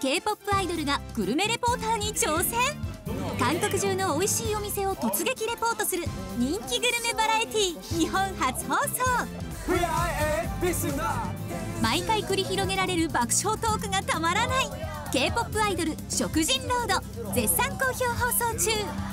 K-POP アイドルがグルメレポーターに挑戦。韓国中の美味しいお店を突撃レポートする人気グルメバラエティー、日本初放送。毎回繰り広げられる爆笑トークがたまらない K-POP アイドル食人ロード、絶賛好評放送中。